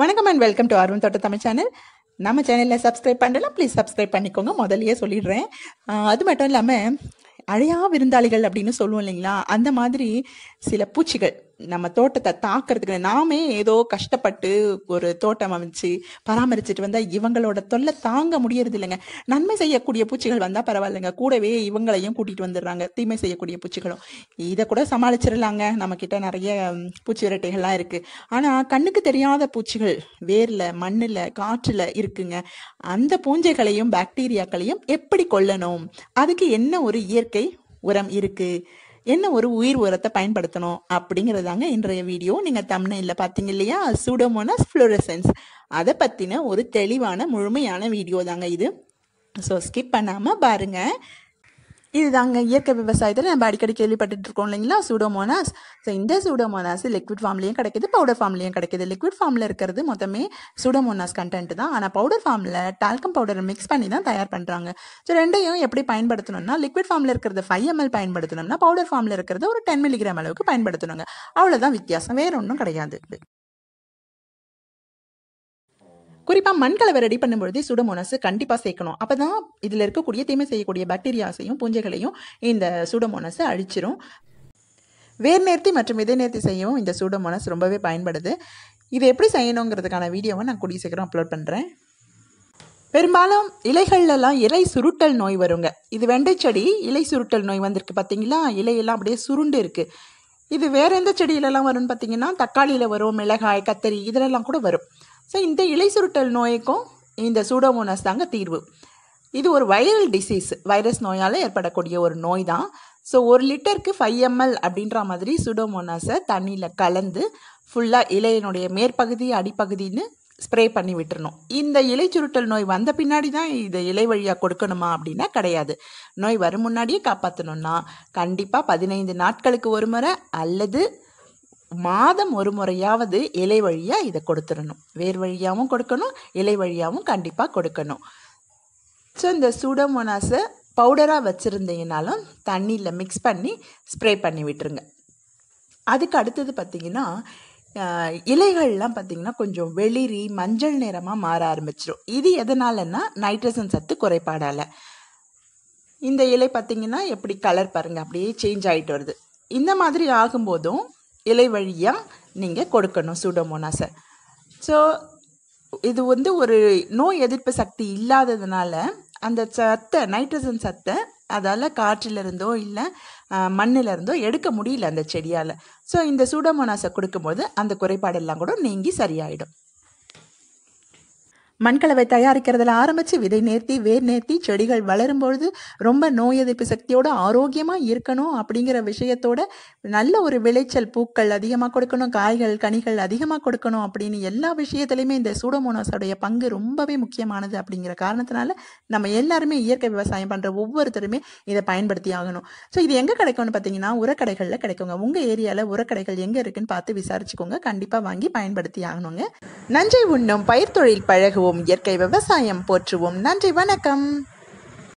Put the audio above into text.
வணக்கம் and welcome to Arun Thotta Tamil channel. நம்ம சேனலை சப்ஸ்கிரைப் பண்ணலாம், ப்ளீஸ் சப்ஸ்கிரைப் பண்ணிக்கோங்க. முதல்லயே சொல்லிடுறேன். அது மட்டும் இல்லாமல் அழையா விருந்தாளிகள் அப்படின்னு சொல்லுவோம் இல்லைங்களா, அந்த மாதிரி சில பூச்சிகள் நம்ம தோட்டத்தை தாக்கிறதுக்கு நாமே ஏதோ கஷ்டப்பட்டு ஒரு தோட்டம் அமைச்சு பராமரிச்சுட்டு வந்தால் இவங்களோட தொல்லை தாங்க முடியறது இல்லைங்க. நன்மை செய்யக்கூடிய பூச்சிகள் வந்தால் பரவாயில்லைங்க, கூடவே இவங்களையும் கூட்டிகிட்டு வந்துடுறாங்க, தீமை செய்யக்கூடிய பூச்சிகளும். இதை கூட சமாளிச்சிடலாங்க, நம்மக்கிட்ட நிறைய பூச்சி விரட்டைகள்லாம் இருக்குது. ஆனால் கண்ணுக்கு தெரியாத பூச்சிகள் வேரில், மண்ணில், காற்றில் இருக்குங்க. அந்த பூஞ்சைகளையும் பாக்டீரியாக்களையும் எப்படி கொல்லணும், அதுக்கு என்ன ஒரு இயற்கை உரம் இருக்குது, என்ன ஒரு உயிர் உரத்தை பயன்படுத்தணும் அப்படிங்கிறதாங்க இன்றைய வீடியோ. நீங்கள் தம்ப்நெயில்ல பார்த்தீங்க இல்லையா, சூடோமோனாஸ் ஃப்ளோரசன்ஸ், அதை பற்றின ஒரு தெளிவான முழுமையான வீடியோ தாங்க இது. ஸோ ஸ்கிப் பண்ணாமல் பாருங்கள். இதுதாங்க இயற்கை விவசாயத்தில் நம்ம அடிக்கடி கேள்விப்பட்டுட்டு இருக்கோம் இல்லைங்களா, சூடோமோனாஸ். ஸோ இந்த சூடோமோனாஸ் லிக்விட் ஃபார்ம்லேயும் கிடைக்கிது, பவுடர் ஃபார்ம்லேயும் கிடைக்கிது. லிக்விட் ஃபார்மில் இருக்கிறது மொத்தமே சூடோமோனாஸ் கண்டென்ட் தான். ஆனால் பவுடர் ஃபார்மில் டால்கம் பவுடரை மிக்ஸ் பண்ணி தான் தயார் பண்ணுறாங்க. ஸோ ரெண்டையும் எப்படி பயன்படுத்தணும்னா, லிக்விட் ஃபார்மில் இருக்கிறது 5 ml பயன்படுத்தணும்னா, பவுடர் ஃபார்மில் இருக்கிறது ஒரு 10 mg அளவுக்கு பயன்படுத்தணுங்க. அவ்வளோதான் வித்தியாசம், வேறு ஒன்றும் கிடையாது. குறிப்பாக மண்கலவை ரெடி பண்ணும்பொழுது சூடோமோனாஸ் கண்டிப்பாக சேர்க்கணும். அப்போ தான் இதில் இருக்கக்கூடிய தீமை செய்யக்கூடிய பாக்டீரியாஸையும் பூஞ்சைகளையும் இந்த சூடோமோனாஸ் அழிச்சிரும். வேர் நேர்த்தி மற்றும் விதை நேர்த்தி செய்யவும் இந்த சூடோமோனாஸ் ரொம்பவே பயன்படுது. இது எப்படி செய்யணுங்கிறதுக்கான வீடியோவை நான் கூடிய சீக்கிரம் அப்லோட் பண்ணுறேன். பெரும்பாலும் இலைகள்லாம் இலை சுருட்டல் நோய் வருங்க. இது வெண்டை செடி இலை சுருட்டல் நோய் வந்திருக்கு பார்த்தீங்களா, இலையெல்லாம் அப்படியே சுருண்டு இருக்குது. இது வேறு எந்த செடியிலலாம் வரும்னு பார்த்தீங்கன்னா, தக்காளியில் வரும், மிளகாய், கத்தரி இதிலெல்லாம் கூட வரும். ஸோ இந்த இலை சுருட்டல் நோய்க்கும் இந்த சூடோமோனாஸ் தாங்க தீர்வு. இது ஒரு வைரல் டிசீஸ், வைரஸ் நோயால் ஏற்படக்கூடிய ஒரு நோய் தான். ஸோ 1 லிட்டருக்கு 5 ml அப்படின்ற மாதிரி சூடோமோனாஸை தண்ணியில் கலந்து ஃபுல்லாக இலையினுடைய மேற்பகுதி அடிப்பகுதின்னு ஸ்ப்ரே பண்ணி விட்டுறணும். இந்த இலை சுருட்டல் நோய் வந்த பின்னாடி தான் இதை இலை வழியாக கொடுக்கணுமா அப்படின்னா கிடையாது. நோய் வரும் முன்னாடியே காப்பாற்றணும்னா கண்டிப்பாக 15 நாட்களுக்கு ஒரு முறை அல்லது மாதம் ஒரு முறையாவது இலை வழியாக இதை கொடுத்துடணும். வேர் வழியாகவும் கொடுக்கணும், இலை வழியாகவும் கண்டிப்பாக கொடுக்கணும். ஸோ இந்த சூடோமோனாஸை பவுடராக வச்சுருந்தீங்கனாலும் தண்ணியில் மிக்ஸ் பண்ணி ஸ்ப்ரே பண்ணி விட்டுருங்க. அதுக்கு அடுத்தது பார்த்திங்கன்னா, இலைகள்லாம் பார்த்திங்கன்னா கொஞ்சம் வெளிரி மஞ்சள் நிறமாக மாற ஆரம்பிச்சிடும். இது எதனாலன்னா நைட்ரஜன் சத்து குறைபாடால். இந்த இலை பார்த்திங்கன்னா எப்படி கலர் பாருங்கள், அப்படியே சேஞ்ச் ஆகிட்டு வருது. இந்த மாதிரி ஆகும்போதும் இலை வழியாக நீங்கள் கொடுக்கணும் சூடோமோனாஸை. ஸோ இது ஒரு நோய் எதிர்ப்பு சக்தி இல்லாததுனால அந்த சத்தை, நைட்ரஜன் சத்தை அதால் காற்றிலிருந்தோ இல்லை மண்ணிலிருந்தோ எடுக்க முடியல அந்த செடியால். ஸோ இந்த சூடோமோனாஸை கொடுக்கும்போது அந்த குறைபாடெல்லாம் கூட நீங்கி சரியாயிடும். மண்கலவை தயாரிக்கிறதுல ஆரம்பித்து விதை நேர்த்தி, வேர் நேர்த்தி, செடிகள் வளரும்பொழுது ரொம்ப நோய் எதிர்ப்பு சக்தியோடு ஆரோக்கியமாக இருக்கணும் அப்படிங்கிற விஷயத்தோட நல்ல ஒரு விளைச்சல், பூக்கள் அதிகமாக கொடுக்கணும், காய்கள் கனிகள் அதிகமாக கொடுக்கணும் அப்படின்னு எல்லா விஷயத்துலையுமே இந்த சூடோமோனாஸோடைய பங்கு ரொம்பவே முக்கியமானது. அப்படிங்கிற காரணத்தினால நம்ம எல்லாருமே இயற்கை விவசாயம் பண்ணுற ஒவ்வொருத்தருமே இதை பயன்படுத்தி ஆகணும். ஸோ இது எங்கே கிடைக்கும்னு பார்த்தீங்கன்னா உரக்கடைகளில் கிடைக்குங்க. உங்கள் ஏரியாவில் உரக்கடைகள் எங்கே இருக்குதுன்னு பார்த்து விசாரிச்சுக்கோங்க, கண்டிப்பாக வாங்கி பயன்படுத்தி ஆகணுங்க. நஞ்சை உண்ணும், பயிர் தொழில் பழகுவோம், இயற்கை விவசாயம் போற்றுவோம். நன்றி, வணக்கம்.